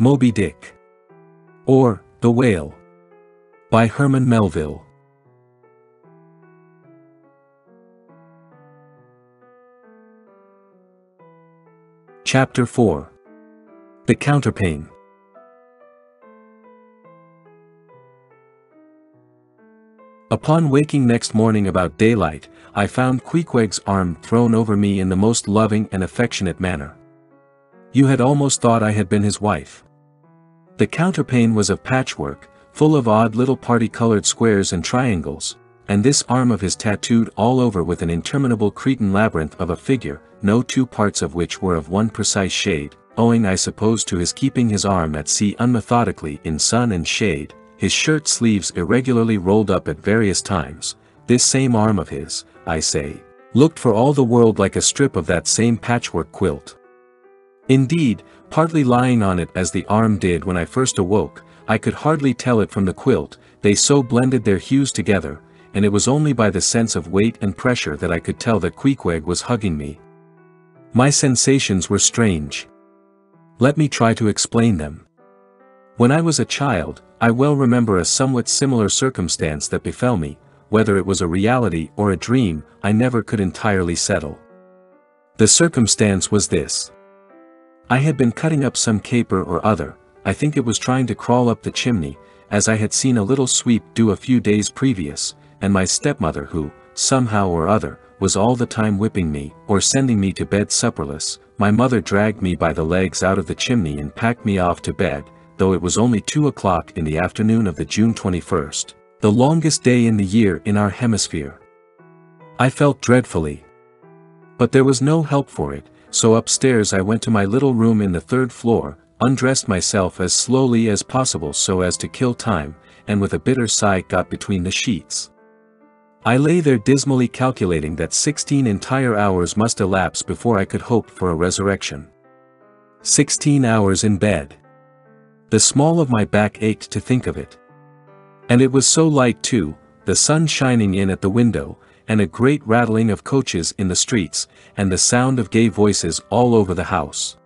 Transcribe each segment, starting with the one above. Moby Dick, or The Whale, by Herman Melville. Chapter 4. The Counterpane. Upon waking next morning about daylight, I found Queequeg's arm thrown over me in the most loving and affectionate manner. You had almost thought I had been his wife. The counterpane was of patchwork, full of odd little party-colored squares and triangles, and this arm of his tattooed all over with an interminable Cretan labyrinth of a figure, no two parts of which were of one precise shade, owing I suppose to his keeping his arm at sea unmethodically in sun and shade, his shirt sleeves irregularly rolled up at various times. This same arm of his, I say, looked for all the world like a strip of that same patchwork quilt. Indeed, partly lying on it as the arm did when I first awoke, I could hardly tell it from the quilt, they so blended their hues together, and it was only by the sense of weight and pressure that I could tell that Queequeg was hugging me. My sensations were strange. Let me try to explain them. When I was a child, I well remember a somewhat similar circumstance that befell me, whether it was a reality or a dream, I never could entirely settle. The circumstance was this. I had been cutting up some caper or other, I think it was trying to crawl up the chimney, as I had seen a little sweep do a few days previous, and my stepmother who, somehow or other, was all the time whipping me, or sending me to bed supperless, my mother dragged me by the legs out of the chimney and packed me off to bed, though it was only 2 o'clock in the afternoon of the June 21st, the longest day in the year in our hemisphere. I felt dreadfully. But there was no help for it, so upstairs I went to my little room in the third floor, undressed myself as slowly as possible so as to kill time, and with a bitter sigh got between the sheets. I lay there dismally calculating that 16 entire hours must elapse before I could hope for a resurrection. 16 hours in bed. The small of my back ached to think of it. And it was so light too, the sun shining in at the window, and a great rattling of coaches in the streets, and the sound of gay voices all over the house.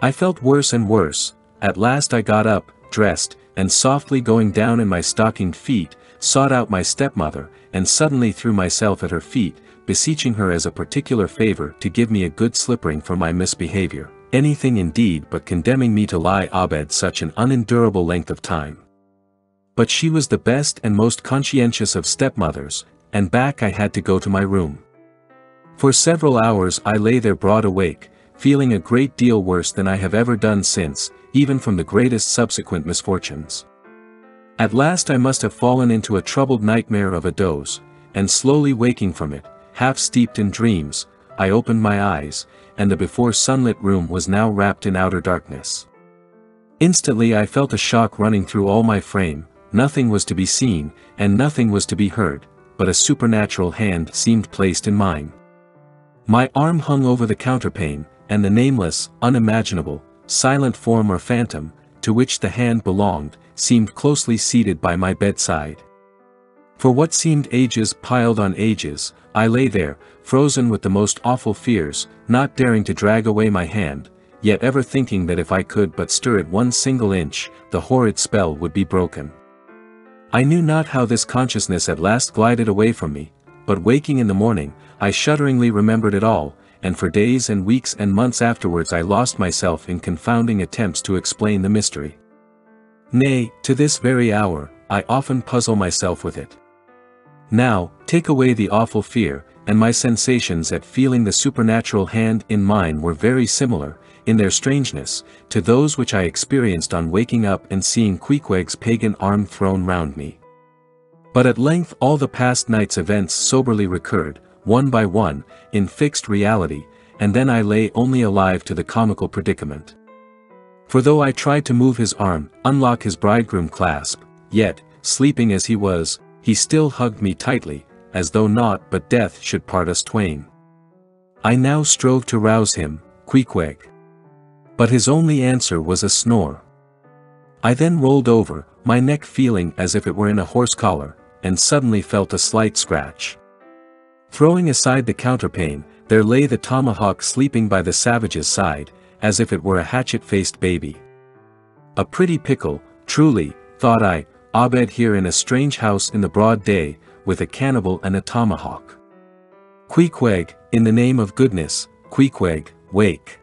I felt worse and worse. At last I got up, dressed, and softly going down in my stockinged feet, sought out my stepmother, and suddenly threw myself at her feet, beseeching her as a particular favor to give me a good slippering for my misbehavior. Anything indeed but condemning me to lie abed such an unendurable length of time. But she was the best and most conscientious of stepmothers, and back I had to go to my room. For several hours I lay there broad awake, feeling a great deal worse than I have ever done since, even from the greatest subsequent misfortunes. At last I must have fallen into a troubled nightmare of a doze, and slowly waking from it, half steeped in dreams, I opened my eyes, and the before sunlit room was now wrapped in outer darkness. Instantly I felt a shock running through all my frame, nothing was to be seen, and nothing was to be heard, but a supernatural hand seemed placed in mine. My arm hung over the counterpane, and the nameless, unimaginable, silent form or phantom, to which the hand belonged, seemed closely seated by my bedside. For what seemed ages piled on ages, I lay there, frozen with the most awful fears, not daring to drag away my hand, yet ever thinking that if I could but stir it one single inch, the horrid spell would be broken. I knew not how this consciousness at last glided away from me, but waking in the morning, I shudderingly remembered it all, and for days and weeks and months afterwards I lost myself in confounding attempts to explain the mystery. Nay, to this very hour, I often puzzle myself with it. Now, take away the awful fear, and my sensations at feeling the supernatural hand in mine were very similar, in their strangeness, to those which I experienced on waking up and seeing Queequeg's pagan arm thrown round me. But at length all the past night's events soberly recurred, one by one, in fixed reality, and then I lay only alive to the comical predicament. For though I tried to move his arm, unlock his bridegroom clasp, yet, sleeping as he was, he still hugged me tightly, as though naught but death should part us twain. I now strove to rouse him, Queequeg. But his only answer was a snore. I then rolled over, my neck feeling as if it were in a horse collar, and suddenly felt a slight scratch. Throwing aside the counterpane, there lay the tomahawk sleeping by the savage's side, as if it were a hatchet-faced baby. A pretty pickle, truly, thought I, Abed here in a strange house in the broad day, with a cannibal and a tomahawk. Queequeg, in the name of goodness, Queequeg, wake.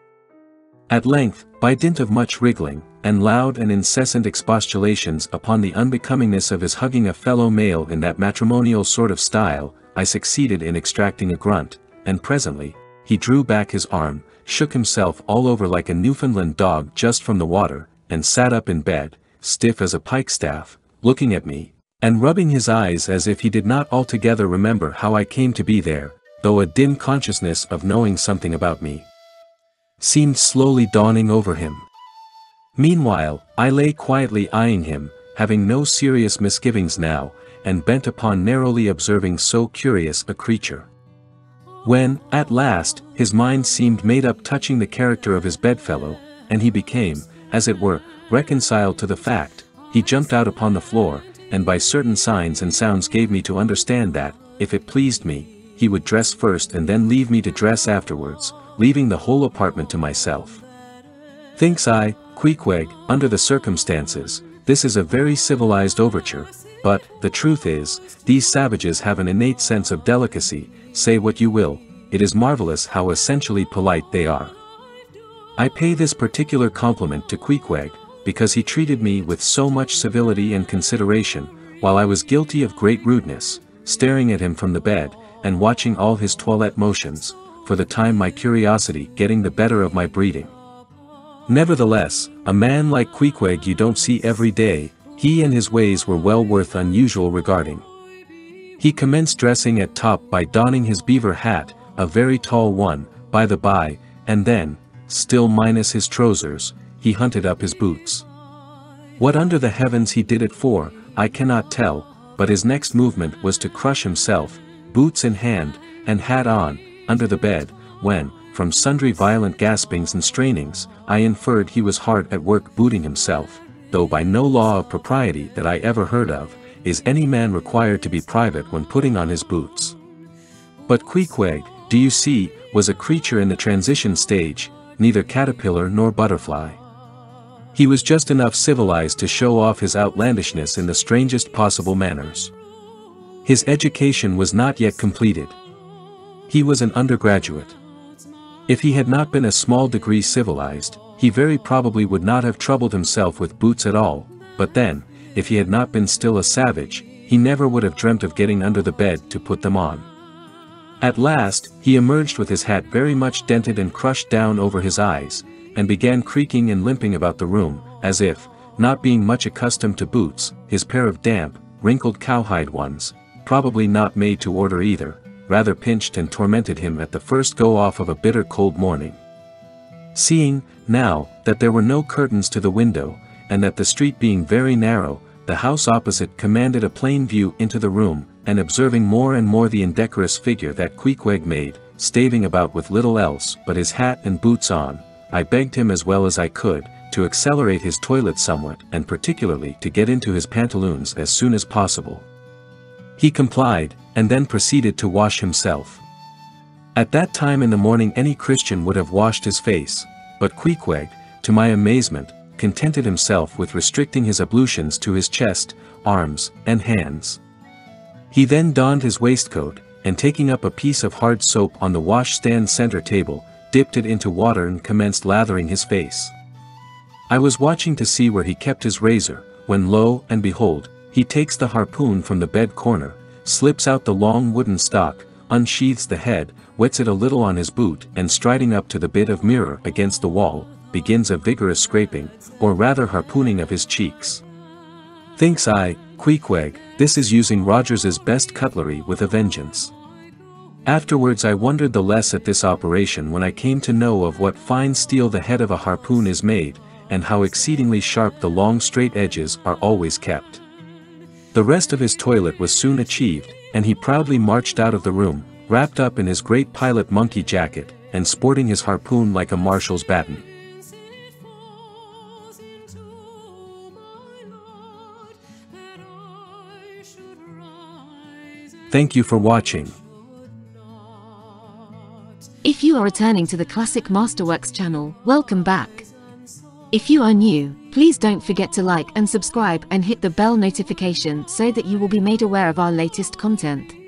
At length, by dint of much wriggling, and loud and incessant expostulations upon the unbecomingness of his hugging a fellow male in that matrimonial sort of style, I succeeded in extracting a grunt, and presently, he drew back his arm, shook himself all over like a Newfoundland dog just from the water, and sat up in bed, stiff as a pikestaff, looking at me, and rubbing his eyes as if he did not altogether remember how I came to be there, though a dim consciousness of knowing something about me seemed slowly dawning over him. Meanwhile, I lay quietly eyeing him, having no serious misgivings now, and bent upon narrowly observing so curious a creature. When, at last, his mind seemed made up touching the character of his bedfellow, and he became, as it were, reconciled to the fact, he jumped out upon the floor, and by certain signs and sounds gave me to understand that, if it pleased me, he would dress first and then leave me to dress afterwards, leaving the whole apartment to myself. Thinks I, Queequeg, under the circumstances, this is a very civilized overture, but, the truth is, these savages have an innate sense of delicacy, say what you will, it is marvelous how essentially polite they are. I pay this particular compliment to Queequeg, because he treated me with so much civility and consideration, while I was guilty of great rudeness, staring at him from the bed, and watching all his toilet motions, for the time my curiosity getting the better of my breeding. Nevertheless, a man like Queequeg you don't see every day, he and his ways were well worth unusual regarding. He commenced dressing at top by donning his beaver hat, a very tall one, by the by, and then, still minus his trousers, he hunted up his boots. What under the heavens he did it for, I cannot tell, but his next movement was to crush himself, boots in hand, and hat on, under the bed, when, from sundry violent gaspings and strainings, I inferred he was hard at work booting himself, though by no law of propriety that I ever heard of, is any man required to be private when putting on his boots. But Queequeg, do you see, was a creature in the transition stage, neither caterpillar nor butterfly. He was just enough civilized to show off his outlandishness in the strangest possible manners. His education was not yet completed. He was an undergraduate. If he had not been a small degree civilized, he very probably would not have troubled himself with boots at all, but then, if he had not been still a savage, he never would have dreamt of getting under the bed to put them on. At last, he emerged with his hat very much dented and crushed down over his eyes, and began creaking and limping about the room, as if, not being much accustomed to boots, his pair of damp, wrinkled cowhide ones, probably not made to order either, rather pinched and tormented him at the first go-off of a bitter cold morning. Seeing, now, that there were no curtains to the window, and that the street being very narrow, the house opposite commanded a plain view into the room, and observing more and more the indecorous figure that Queequeg made, staving about with little else but his hat and boots on, I begged him as well as I could, to accelerate his toilet somewhat and particularly to get into his pantaloons as soon as possible. He complied, and then proceeded to wash himself. At that time in the morning any Christian would have washed his face, but Queequeg, to my amazement, contented himself with restricting his ablutions to his chest, arms, and hands. He then donned his waistcoat, and taking up a piece of hard soap on the washstand center table, dipped it into water and commenced lathering his face. I was watching to see where he kept his razor, when lo and behold, he takes the harpoon from the bed corner, slips out the long wooden stock, unsheathes the head, wets it a little on his boot and striding up to the bit of mirror against the wall, begins a vigorous scraping, or rather harpooning of his cheeks. Thinks I, Queequeg, this is using Rogers's best cutlery with a vengeance. Afterwards I wondered the less at this operation when I came to know of what fine steel the head of a harpoon is made, and how exceedingly sharp the long straight edges are always kept. The rest of his toilet was soon achieved, and he proudly marched out of the room, wrapped up in his great pilot monkey jacket, and sporting his harpoon like a marshal's baton. Thank you for watching. If you are returning to the Classic Masterworks channel, welcome back. If you are new, please don't forget to like and subscribe and hit the bell notification so that you will be made aware of our latest content.